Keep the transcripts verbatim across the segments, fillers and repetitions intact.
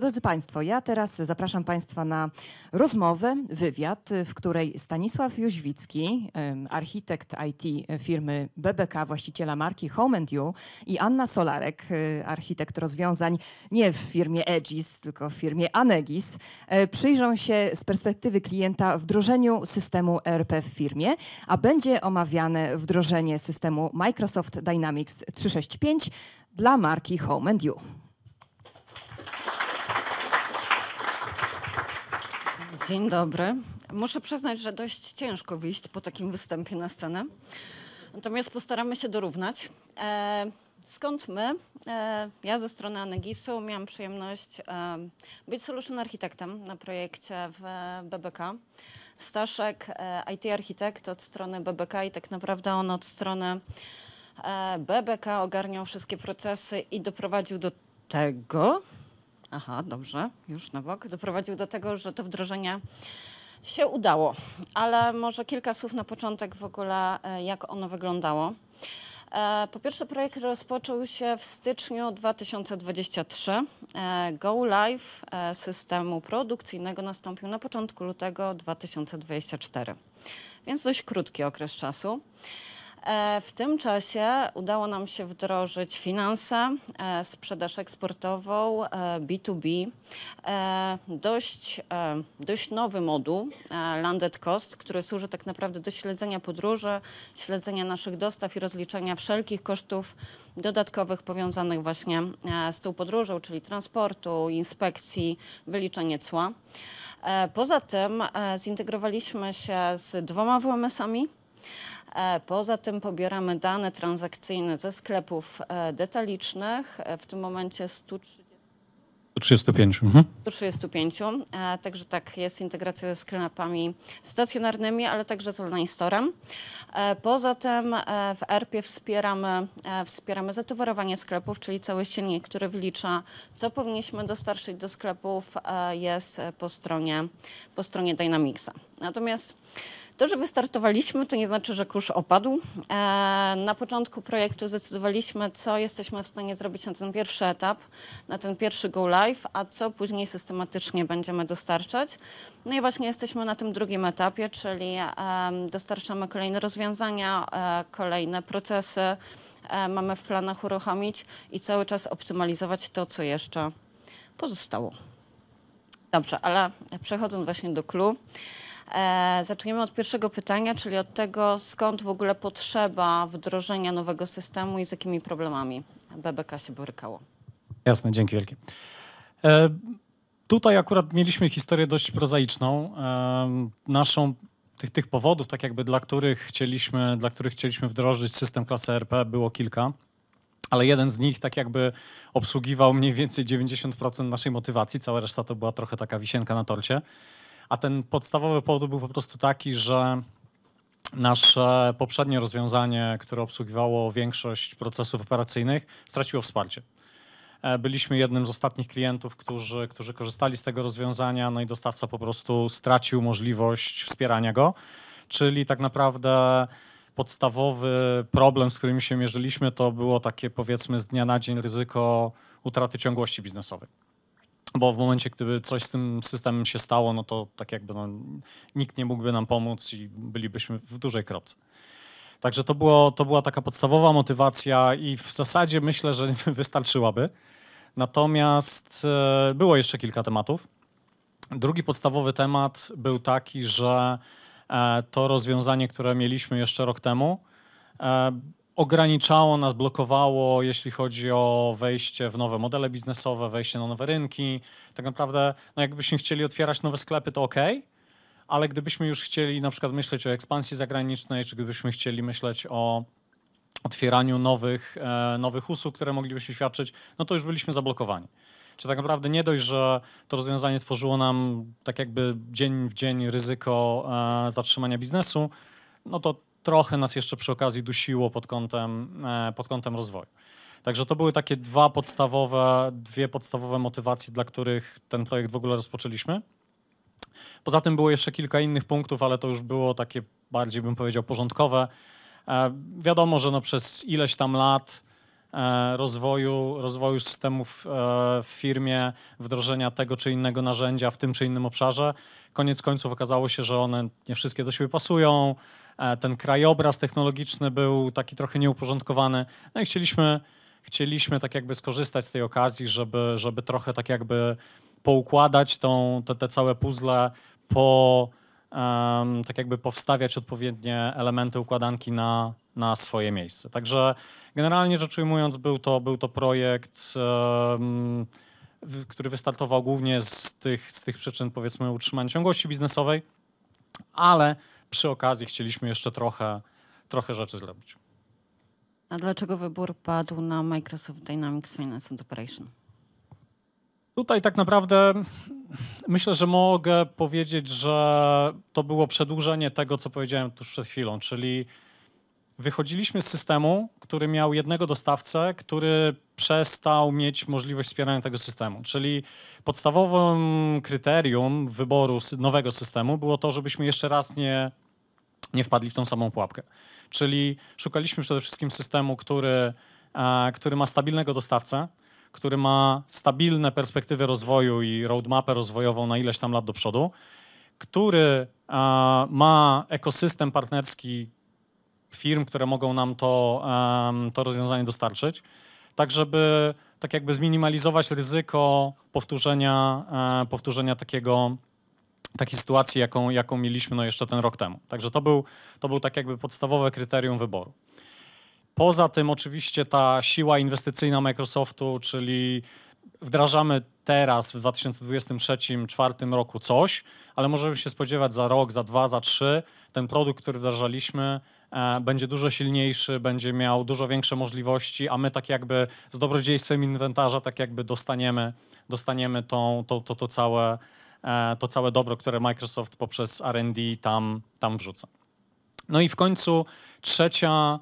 Drodzy Państwo, ja teraz zapraszam Państwa na rozmowę, wywiad, w której Stanisław Jóźwicki, architekt I T firmy B B K, właściciela marki Home and You, i Anna Solarek, architekt rozwiązań nie w firmie Anegis, tylko w firmie Anegis, przyjrzą się z perspektywy klienta wdrożeniu systemu E R P w firmie, a będzie omawiane wdrożenie systemu Microsoft Dynamics trzysta sześćdziesiąt pięć dla marki Home and You. Dzień dobry. Muszę przyznać, że dość ciężko wyjść po takim występie na scenę. Natomiast postaramy się dorównać. E, skąd my? E, ja ze strony Anegisu miałam przyjemność e, być solution architektem na projekcie w B B K. Staszek, e, I T architekt od strony B B K, i tak naprawdę on od strony e, B B K ogarniał wszystkie procesy i doprowadził do tego... Aha, dobrze, już na bok. Doprowadził do tego, że to wdrożenie się udało. Ale może kilka słów na początek w ogóle, jak ono wyglądało. Po pierwsze, projekt rozpoczął się w styczniu dwa tysiące dwudziestego trzeciego. Go live systemu produkcyjnego nastąpił na początku lutego dwa tysiące dwudziestego czwartego. Więc dość krótki okres czasu. W tym czasie udało nam się wdrożyć finanse, sprzedaż eksportową, B dwa B, dość, dość nowy moduł Landed Cost, który służy tak naprawdę do śledzenia podróży, śledzenia naszych dostaw i rozliczenia wszelkich kosztów dodatkowych powiązanych właśnie z tą podróżą, czyli transportu, inspekcji, wyliczenie cła. Poza tym zintegrowaliśmy się z dwoma W M S-ami. Poza tym pobieramy dane transakcyjne ze sklepów detalicznych, w tym momencie stu trzydziestu pięciu. Mhm. stu trzydziestu pięciu. Także tak, jest integracja ze sklepami stacjonarnymi, ale także z online storem. Poza tym w E R P ie wspieramy, wspieramy zatowarowanie sklepów, czyli cały silnik, który wylicza, co powinniśmy dostarczyć do sklepów, jest po stronie, po stronie Dynamicsa. Natomiast to, że wystartowaliśmy, to nie znaczy, że kurz opadł. Na początku projektu zdecydowaliśmy, co jesteśmy w stanie zrobić na ten pierwszy etap, na ten pierwszy go live, a co później systematycznie będziemy dostarczać. No i właśnie jesteśmy na tym drugim etapie, czyli dostarczamy kolejne rozwiązania, kolejne procesy mamy w planach uruchomić i cały czas optymalizować to, co jeszcze pozostało. Dobrze, ale przechodząc właśnie do clou. E, zaczniemy od pierwszego pytania, czyli od tego, skąd w ogóle potrzeba wdrożenia nowego systemu i z jakimi problemami B B K się borykało. Jasne, dzięki wielkie. E, tutaj akurat mieliśmy historię dość prozaiczną. E, naszą, tych, tych powodów, tak jakby dla których chcieliśmy, dla których chcieliśmy wdrożyć system klasy E R P, było kilka. Ale jeden z nich tak jakby obsługiwał mniej więcej dziewięćdziesiąt procent naszej motywacji. Cała reszta to była trochę taka wisienka na torcie. A ten podstawowy powód był po prostu taki, że nasze poprzednie rozwiązanie, które obsługiwało większość procesów operacyjnych, straciło wsparcie. Byliśmy jednym z ostatnich klientów, którzy, którzy korzystali z tego rozwiązania, no i dostawca po prostu stracił możliwość wspierania go, czyli tak naprawdę podstawowy problem, z którym się mierzyliśmy, to było takie, powiedzmy, z dnia na dzień ryzyko utraty ciągłości biznesowej. Bo w momencie, gdyby coś z tym systemem się stało, no to tak jakby no, nikt nie mógłby nam pomóc i bylibyśmy w dużej kropce. Także to, było, to była taka podstawowa motywacja i w zasadzie myślę, że wystarczyłaby. Natomiast było jeszcze kilka tematów. Drugi podstawowy temat był taki, że to rozwiązanie, które mieliśmy jeszcze rok temu, ograniczało nas, blokowało, jeśli chodzi o wejście w nowe modele biznesowe, wejście na nowe rynki. Tak naprawdę, no jakbyśmy chcieli otwierać nowe sklepy, to ok, ale gdybyśmy już chcieli na przykład myśleć o ekspansji zagranicznej, czy gdybyśmy chcieli myśleć o otwieraniu nowych, e, nowych usług, które moglibyśmy świadczyć, no to już byliśmy zablokowani. Czy tak naprawdę nie dość, że to rozwiązanie tworzyło nam tak jakby dzień w dzień ryzyko e, zatrzymania biznesu, no to trochę nas jeszcze przy okazji dusiło pod kątem, pod kątem rozwoju. Także to były takie dwa podstawowe, dwie podstawowe motywacje, dla których ten projekt w ogóle rozpoczęliśmy. Poza tym było jeszcze kilka innych punktów, ale to już było takie bardziej, bym powiedział, porządkowe. Wiadomo, że no przez ileś tam lat rozwoju, rozwoju systemów w firmie, wdrożenia tego czy innego narzędzia w tym czy innym obszarze. Koniec końców okazało się, że one nie wszystkie do siebie pasują, ten krajobraz technologiczny był taki trochę nieuporządkowany, no i chcieliśmy, chcieliśmy tak jakby skorzystać z tej okazji, żeby, żeby trochę tak jakby poukładać tą, te, te całe puzzle, po, um, tak jakby powstawiać odpowiednie elementy układanki na, na swoje miejsce. Także generalnie rzecz ujmując, był to, był to projekt, um, który wystartował głównie z tych, z tych przyczyn, powiedzmy, utrzymania ciągłości biznesowej, ale przy okazji chcieliśmy jeszcze trochę, trochę rzeczy zrobić. A dlaczego wybór padł na Microsoft Dynamics Finance and Operation? Tutaj tak naprawdę myślę, że mogę powiedzieć, że to było przedłużenie tego, co powiedziałem tuż przed chwilą, czyli wychodziliśmy z systemu, który miał jednego dostawcę, który przestał mieć możliwość wspierania tego systemu. Czyli podstawowym kryterium wyboru nowego systemu było to, żebyśmy jeszcze raz nie, nie wpadli w tą samą pułapkę. Czyli szukaliśmy przede wszystkim systemu, który, który ma stabilnego dostawcę, który ma stabilne perspektywy rozwoju i roadmapę rozwojową na ileś tam lat do przodu, który ma ekosystem partnerski firm, które mogą nam to, to rozwiązanie dostarczyć, tak żeby tak jakby zminimalizować ryzyko powtórzenia, powtórzenia takiego, takiej sytuacji, jaką, jaką mieliśmy no jeszcze ten rok temu. Także to był, to był tak jakby podstawowe kryterium wyboru. Poza tym oczywiście ta siła inwestycyjna Microsoftu, czyli wdrażamy teraz w dwa tysiące dwudziestym trzecim, dwa tysiące dwudziestym czwartym roku coś, ale możemy się spodziewać za rok, za dwa, za trzy, ten produkt, który wdrażaliśmy, e, będzie dużo silniejszy, będzie miał dużo większe możliwości, a my tak jakby z dobrodziejstwem inwentarza tak jakby dostaniemy, dostaniemy tą, to, to, to, całe, e, to całe dobro, które Microsoft poprzez R and D tam, tam wrzuca. No i w końcu trzecia...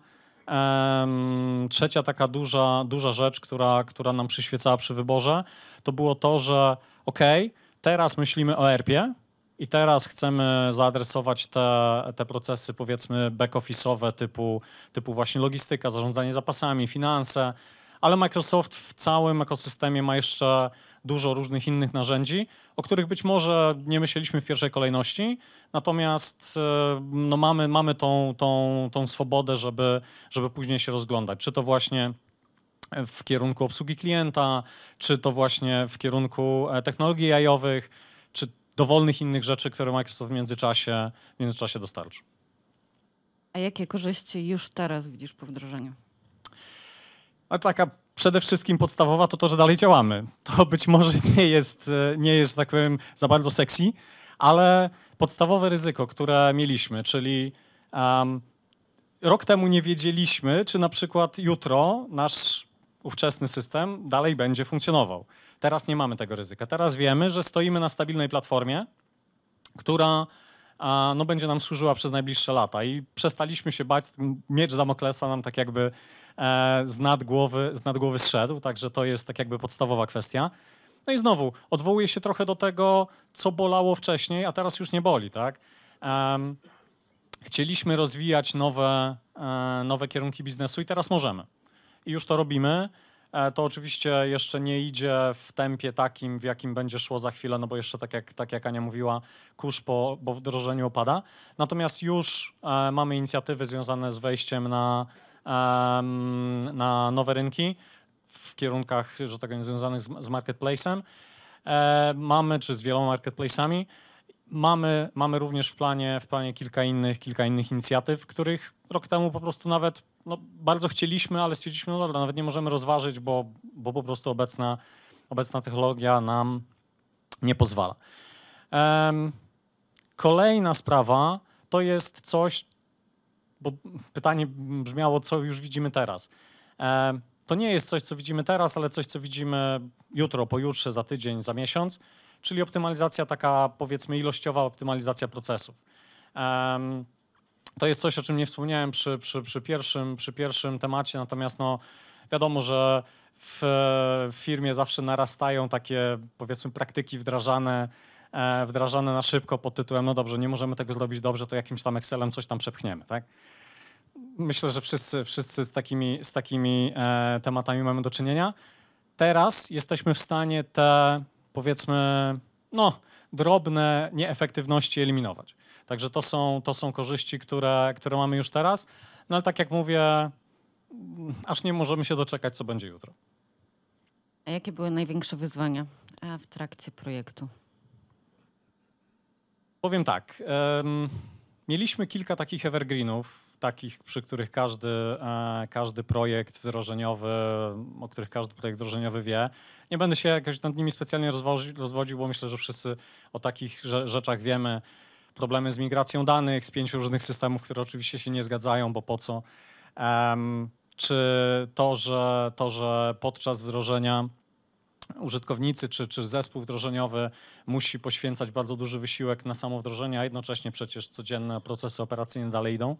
Um, trzecia taka duża, duża rzecz, która, która nam przyświecała przy wyborze, to było to, że okej, okay, teraz myślimy o E R P-ie i teraz chcemy zaadresować te, te procesy, powiedzmy, back-office'owe typu, typu właśnie logistyka, zarządzanie zapasami, finanse, ale Microsoft w całym ekosystemie ma jeszcze dużo różnych innych narzędzi, o których być może nie myśleliśmy w pierwszej kolejności, natomiast no, mamy, mamy tą, tą, tą swobodę, żeby, żeby później się rozglądać. Czy to właśnie w kierunku obsługi klienta, czy to właśnie w kierunku technologii A I-owych, czy dowolnych innych rzeczy, które Microsoft w międzyczasie, w międzyczasie dostarczy. A jakie korzyści już teraz widzisz po wdrożeniu? A taka przede wszystkim podstawowa to to, że dalej działamy. To być może nie jest, nie jest, tak powiem, za bardzo sexy, ale podstawowe ryzyko, które mieliśmy, czyli um, rok temu nie wiedzieliśmy, czy na przykład jutro nasz ówczesny system dalej będzie funkcjonował. Teraz nie mamy tego ryzyka. Teraz wiemy, że stoimy na stabilnej platformie, która a, no, będzie nam służyła przez najbliższe lata i przestaliśmy się bać, miecz Damoklesa nam tak jakby z nad głowy, z nad głowy zszedł, także to jest tak jakby podstawowa kwestia. No i znowu, odwołuję się trochę do tego, co bolało wcześniej, a teraz już nie boli, tak? Um, chcieliśmy rozwijać nowe, nowe kierunki biznesu i teraz możemy. I już to robimy. To oczywiście jeszcze nie idzie w tempie takim, w jakim będzie szło za chwilę, no bo jeszcze tak jak, tak jak Ania mówiła, kurz po, po wdrożeniu opada. Natomiast już mamy inicjatywy związane z wejściem na na nowe rynki w kierunkach, że tak powiem, związanych z, z marketplace'em e, mamy, czy z wieloma marketplace'ami. Mamy, mamy również w planie, w planie kilka innych, kilka innych inicjatyw, których rok temu po prostu nawet no, bardzo chcieliśmy, ale stwierdziliśmy, no dobra, nawet nie możemy rozważyć, bo, bo po prostu obecna, obecna technologia nam nie pozwala. E, kolejna sprawa to jest coś, bo pytanie brzmiało, co już widzimy teraz. E, to nie jest coś, co widzimy teraz, ale coś, co widzimy jutro, pojutrze, za tydzień, za miesiąc, czyli optymalizacja taka, powiedzmy, ilościowa optymalizacja procesów. E, to jest coś, o czym nie wspomniałem przy, przy, przy, pierwszym, przy pierwszym temacie, natomiast no, wiadomo, że w, w firmie zawsze narastają takie, powiedzmy, praktyki wdrażane, e, wdrażane na szybko pod tytułem, no dobrze, nie możemy tego zrobić dobrze, to jakimś tam Excelem coś tam przepchniemy, tak? myślę, że wszyscy, wszyscy z takimi, z takimi e, tematami mamy do czynienia. Teraz jesteśmy w stanie te, powiedzmy, no, drobne nieefektywności eliminować. Także to są, to są korzyści, które, które mamy już teraz. No ale tak jak mówię, aż nie możemy się doczekać, co będzie jutro. A jakie były największe wyzwania w trakcie projektu? Powiem tak. Um, mieliśmy kilka takich evergreenów, takich, przy których każdy, każdy projekt wdrożeniowy, o których każdy projekt wdrożeniowy wie. Nie będę się jakoś nad nimi specjalnie rozwodził, bo myślę, że wszyscy o takich rzeczach wiemy. Problemy z migracją danych z pięciu różnych systemów, które oczywiście się nie zgadzają, bo po co. Um, czy to, że, to, że podczas wdrożenia użytkownicy czy, czy zespół wdrożeniowy musi poświęcać bardzo duży wysiłek na samo wdrożenie, a jednocześnie przecież codzienne procesy operacyjne dalej idą.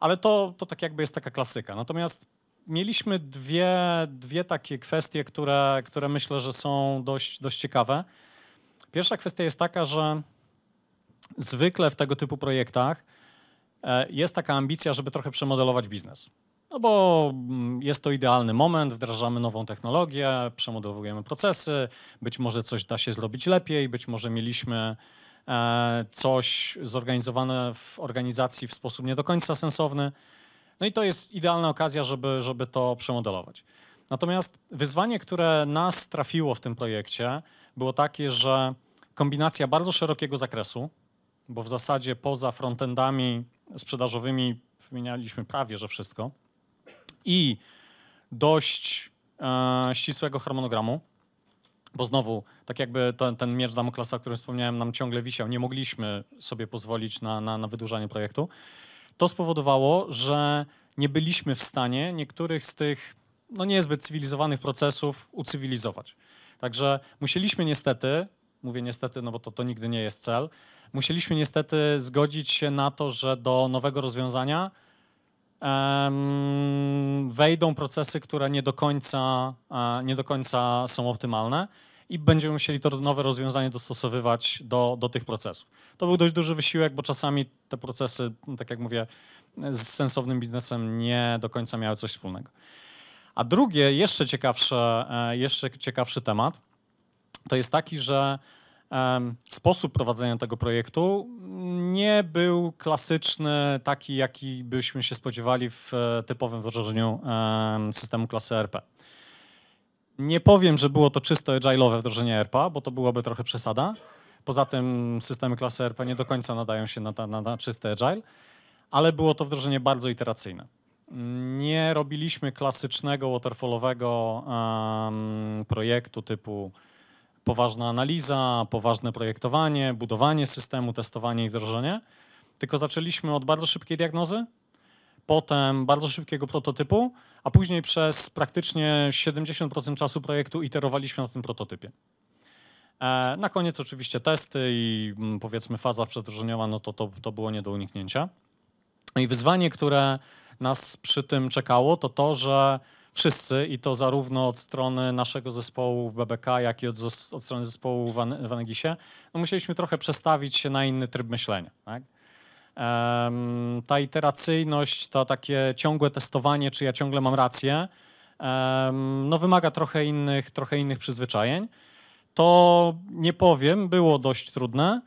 Ale to, to tak jakby jest taka klasyka. Natomiast mieliśmy dwie, dwie takie kwestie, które, które myślę, że są dość, dość ciekawe. Pierwsza kwestia jest taka, że zwykle w tego typu projektach jest taka ambicja, żeby trochę przemodelować biznes. No bo jest to idealny moment, wdrażamy nową technologię, przemodelowujemy procesy, być może coś da się zrobić lepiej, być może mieliśmy coś zorganizowane w organizacji w sposób nie do końca sensowny. No i to jest idealna okazja, żeby, żeby to przemodelować. Natomiast wyzwanie, które nas trafiło w tym projekcie, było takie, że kombinacja bardzo szerokiego zakresu, bo w zasadzie poza frontendami sprzedażowymi wymienialiśmy prawie że wszystko, i dość e, ścisłego harmonogramu, bo znowu, tak jakby ten, ten miecz Damoklesa, o którym wspomniałem, nam ciągle wisiał, nie mogliśmy sobie pozwolić na, na, na wydłużanie projektu. To spowodowało, że nie byliśmy w stanie niektórych z tych no, niezbyt cywilizowanych procesów ucywilizować. Także musieliśmy niestety, mówię niestety, no bo to, to nigdy nie jest cel, musieliśmy niestety zgodzić się na to, że do nowego rozwiązania wejdą procesy, które nie do końca, nie do końca są optymalne i będziemy musieli to nowe rozwiązanie dostosowywać do, do tych procesów. To był dość duży wysiłek, bo czasami te procesy, tak jak mówię, z sensownym biznesem nie do końca miały coś wspólnego. A drugie, jeszcze ciekawsze, jeszcze ciekawszy temat, to jest taki, że sposób prowadzenia tego projektu nie był klasyczny, taki jaki byśmy się spodziewali w typowym wdrożeniu systemu klasy E R P. Nie powiem, że było to czysto agile'owe wdrożenie E R P, bo to byłaby trochę przesada. Poza tym systemy klasy E R P nie do końca nadają się na, na, na czysty agile, ale było to wdrożenie bardzo iteracyjne. Nie robiliśmy klasycznego waterfallowego um, projektu typu poważna analiza, poważne projektowanie, budowanie systemu, testowanie i wdrożenie. Tylko zaczęliśmy od bardzo szybkiej diagnozy, potem bardzo szybkiego prototypu, a później przez praktycznie siedemdziesiąt procent czasu projektu iterowaliśmy na tym prototypie. Na koniec oczywiście testy i powiedzmy faza przedwdrożeniowa, no to, to, to było nie do uniknięcia. I wyzwanie, które nas przy tym czekało, to to, że wszyscy, i to zarówno od strony naszego zespołu w B B K, jak i od, od strony zespołu w Anegisie, no musieliśmy trochę przestawić się na inny tryb myślenia. Tak? Um, ta iteracyjność, to takie ciągłe testowanie, czy ja ciągle mam rację, um, no wymaga trochę innych, trochę innych przyzwyczajeń. To nie powiem, było dość trudne,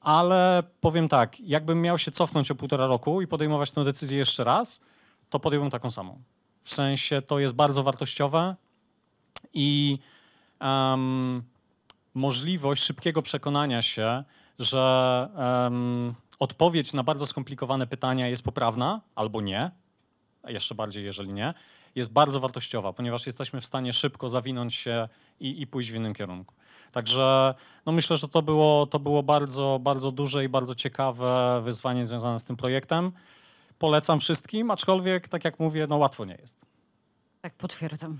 ale powiem tak, jakbym miał się cofnąć o półtora roku i podejmować tę decyzję jeszcze raz, to podjąłbym taką samą. W sensie to jest bardzo wartościowe i um, możliwość szybkiego przekonania się, że um, odpowiedź na bardzo skomplikowane pytania jest poprawna albo nie, a jeszcze bardziej jeżeli nie, jest bardzo wartościowa, ponieważ jesteśmy w stanie szybko zawinąć się i, i pójść w innym kierunku. Także no myślę, że to było, to było bardzo, bardzo duże i bardzo ciekawe wyzwanie związane z tym projektem. Polecam wszystkim, aczkolwiek, tak jak mówię, no łatwo nie jest. Tak, potwierdzam.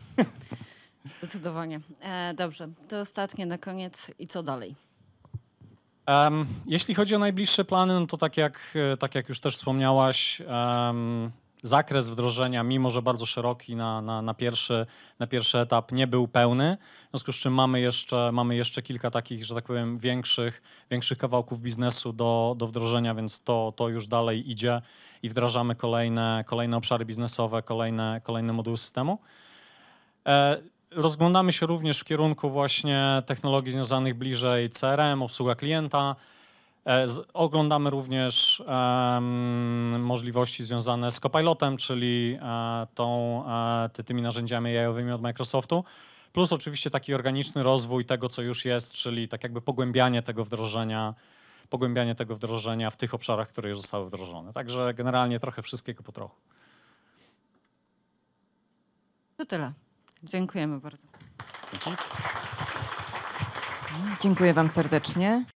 Zdecydowanie. E, dobrze, to ostatnie na koniec i co dalej? Um, jeśli chodzi o najbliższe plany, no to tak jak, tak jak już też wspomniałaś, um, zakres wdrożenia, mimo że bardzo szeroki na, na, na, pierwszy, na pierwszy etap, nie był pełny. W związku z czym mamy jeszcze, mamy jeszcze kilka takich, że tak powiem, większych, większych kawałków biznesu do, do wdrożenia, więc to, to już dalej idzie i wdrażamy kolejne, kolejne obszary biznesowe, kolejne, kolejne moduły systemu. E Rozglądamy się również w kierunku właśnie technologii związanych bliżej C R M, obsługa klienta. Oglądamy również um, możliwości związane z Copilotem, czyli tą, ty, tymi narzędziami A I-owymi od Microsoftu. Plus oczywiście taki organiczny rozwój tego, co już jest, czyli tak jakby pogłębianie tego wdrożenia, pogłębianie tego wdrożenia w tych obszarach, które już zostały wdrożone. Także generalnie trochę wszystkiego po trochu. To tyle. Dziękujemy bardzo. Dzięki. Dziękuję wam serdecznie.